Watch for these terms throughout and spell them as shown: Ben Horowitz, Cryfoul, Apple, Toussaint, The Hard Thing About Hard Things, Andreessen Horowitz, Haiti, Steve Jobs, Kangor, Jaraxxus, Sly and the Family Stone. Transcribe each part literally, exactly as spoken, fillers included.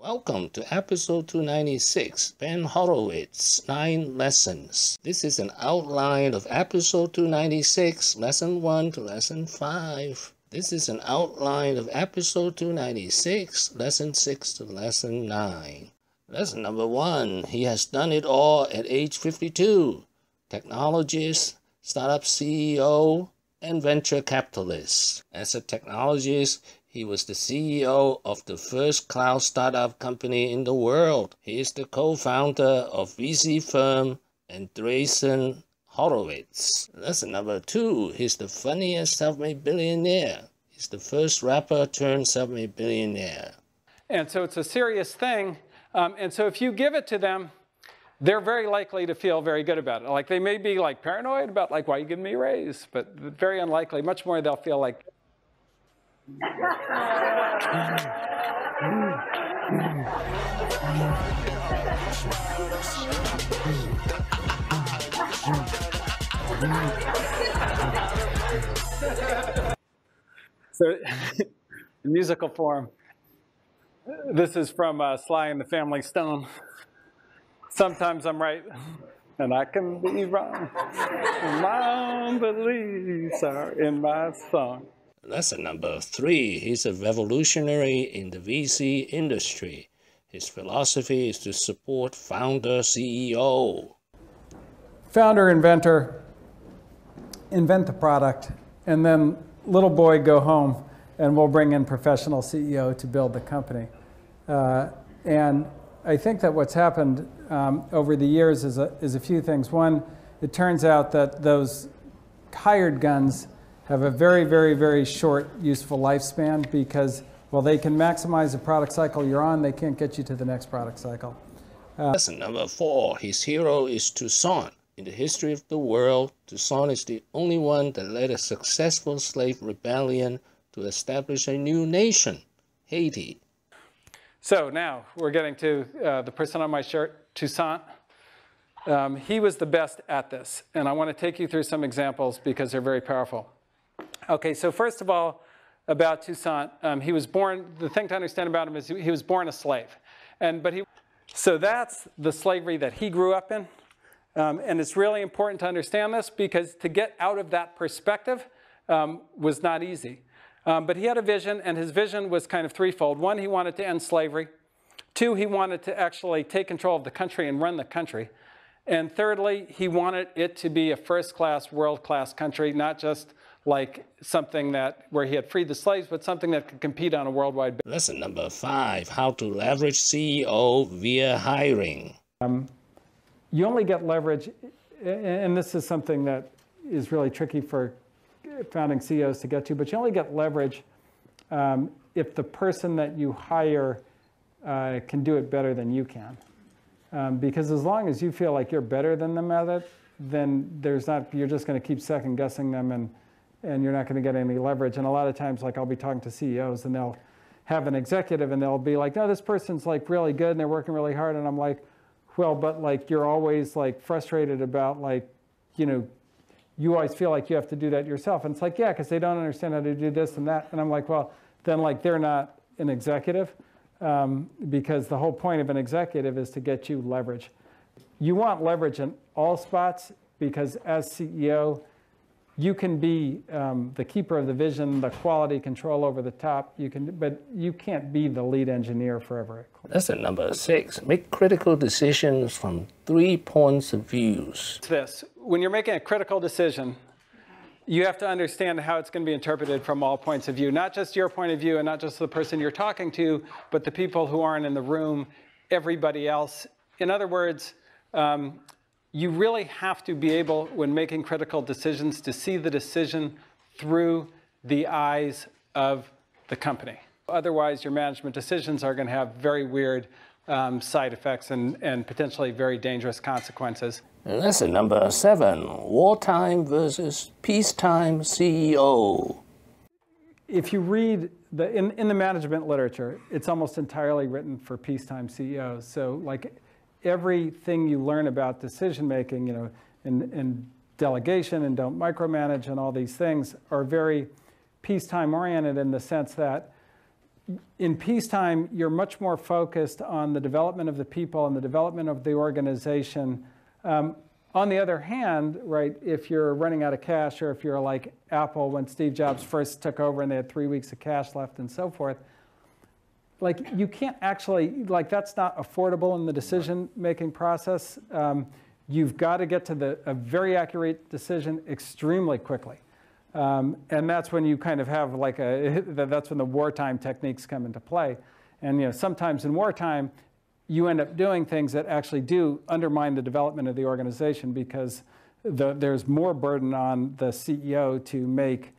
Welcome to episode two ninety-six, Ben Horowitz, nine Lessons. This is an outline of episode two ninety-six, lesson one to lesson five. This is an outline of episode two ninety-six, lesson six to lesson nine. Lesson number one, he has done it all at age fifty-two. Technologist, startup C E O, and venture capitalist. As a technologist, he was the C E O of the first cloud startup company in the world. He is the co-founder of V C firm Andreessen Horowitz. Lesson number two, he's the funniest self-made billionaire. He's the first rapper turned self-made billionaire. And so it's a serious thing. Um, and so if you give it to them, they're very likely to feel very good about it. Like they may be like paranoid about like, why are you giving me a raise? But very unlikely, much more they'll feel like, So, in musical form, this is from uh, Sly and the Family Stone. Sometimes I'm right, and I can be wrong. My own beliefs are in my song. Lesson number three, he's a revolutionary in the V C industry. His philosophy is to support founder C E O. Founder, inventor, invent the product, and then little boy go home and we'll bring in professional C E O to build the company. Uh, and I think that what's happened um, over the years is a, is a few things. One, it turns out that those hired guns have a very, very, very short useful lifespan because, well, they can maximize the product cycle you're on, they can't get you to the next product cycle. Uh, Lesson number four, his hero is Toussaint. In the history of the world, Toussaint is the only one that led a successful slave rebellion to establish a new nation, Haiti. So now we're getting to uh, the person on my shirt, Toussaint. Um, he was the best at this, and I want to take you through some examples because they're very powerful. Okay, so first of all, about Toussaint, um, he was born, the thing to understand about him is he, he was born a slave. And, but he, so that's the slavery that he grew up in. Um, and it's really important to understand this because to get out of that perspective um, was not easy. Um, but he had a vision, and his vision was kind of threefold. One, he wanted to end slavery. Two, he wanted to actually take control of the country and run the country. And thirdly, he wanted it to be a first-class, world-class country, not just like something that where he had freed the slaves, but something that could compete on a worldwide basis. Lesson number five, how to leverage C E O via hiring. Um, you only get leverage, and this is something that is really tricky for founding C E Os to get to, but you only get leverage um, if the person that you hire uh, can do it better than you can. Um, because as long as you feel like you're better than them at it, then there's not, you're just going to keep second guessing them and and you're not going to get any leverage. And a lot of times, like, I'll be talking to C E Os and they'll have an executive and they'll be like, no, this person's like really good and they're working really hard. And I'm like, well, but like, you're always like frustrated about like, you know, you always feel like you have to do that yourself. And it's like, yeah, because they don't understand how to do this and that. And I'm like, well, then like, they're not an executive um, because the whole point of an executive is to get you leverage. You want leverage in all spots because as C E O, you can be um, the keeper of the vision, the quality control over the top, you can, but you can't be the lead engineer forever. Lesson number six, make critical decisions from three points of views. This, when you're making a critical decision, you have to understand how it's going to be interpreted from all points of view, not just your point of view and not just the person you're talking to, but the people who aren't in the room, everybody else. In other words, um, you really have to be able, when making critical decisions, to see the decision through the eyes of the company. Otherwise, your management decisions are going to have very weird um, side effects and, and potentially very dangerous consequences. Lesson number seven, wartime versus peacetime C E O. If you read the, in, in the management literature, it's almost entirely written for peacetime C E Os. So like, everything you learn about decision-making, you know, and, and delegation and don't micromanage and all these things are very peacetime oriented in the sense that in peacetime, you're much more focused on the development of the people and the development of the organization. Um, on the other hand, right, if you're running out of cash, or if you're like Apple when Steve Jobs first took over and they had three weeks of cash left and so forth, like you can't actually, like that's not affordable in the decision-making process. Um, you've got to get to the, a very accurate decision extremely quickly. Um, and that's when you kind of have like a, that's when the wartime techniques come into play. And you know, sometimes in wartime, you end up doing things that actually do undermine the development of the organization, because the, there's more burden on the C E O to make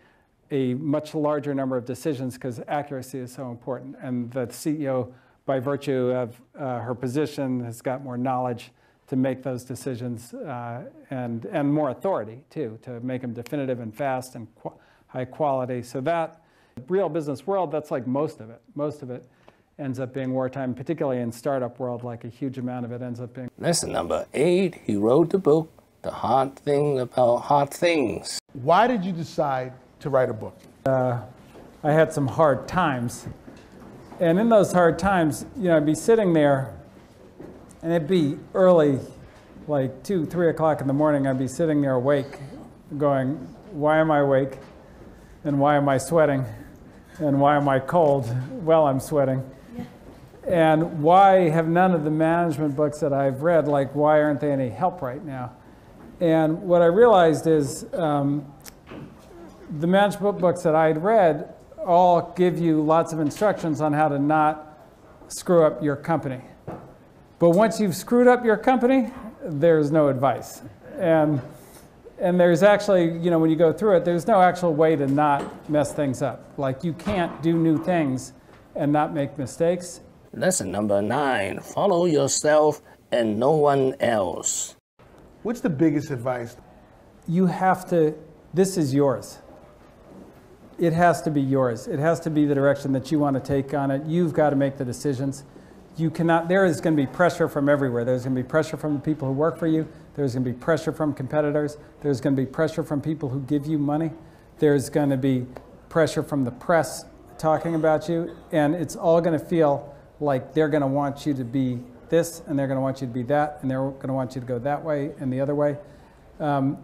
a much larger number of decisions because accuracy is so important. And the C E O, by virtue of uh, her position, has got more knowledge to make those decisions, uh, and, and more authority, too, to make them definitive and fast and qu high quality. So that real business world, that's like most of it. Most of it ends up being wartime, particularly in startup world, like a huge amount of it ends up being. Lesson number eight, he wrote the book, The Hard Thing About Hard Things. Why did you decide to write a book? Uh, I had some hard times. And in those hard times, you know, I'd be sitting there, and it'd be early, like two, three o'clock in the morning. I'd be sitting there awake going, why am I awake? And why am I sweating? And why am I cold while I'm sweating? Yeah. And why have none of the management books that I've read, like why aren't they any help right now? And what I realized is um, the management books that I'd read all give you lots of instructions on how to not screw up your company. But once you've screwed up your company, there's no advice. And, and there's actually, you know, when you go through it, there's no actual way to not mess things up. Like you can't do new things and not make mistakes. Lesson number nine, follow yourself and no one else. What's the biggest advice? You have to, this is yours. It has to be yours. It has to be the direction that you want to take on it. You've got to make the decisions. You cannot, there is going to be pressure from everywhere. There's going to be pressure from the people who work for you. There's going to be pressure from competitors. There's going to be pressure from people who give you money. There's going to be pressure from the press talking about you. And it's all going to feel like they're going to want you to be this, and they're going to want you to be that, and they're going to want you to go that way and the other way. Um,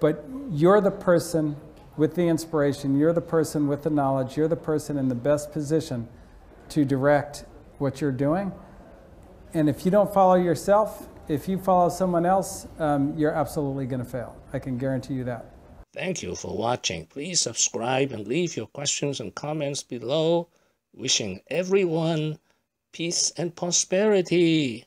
but you're the person with the inspiration. You're the person with the knowledge. You're the person in the best position to direct what you're doing. And if you don't follow yourself, if you follow someone else, um, you're absolutely going to fail. I can guarantee you that. Thank you for watching. Please subscribe and leave your questions and comments below. Wishing everyone peace and prosperity.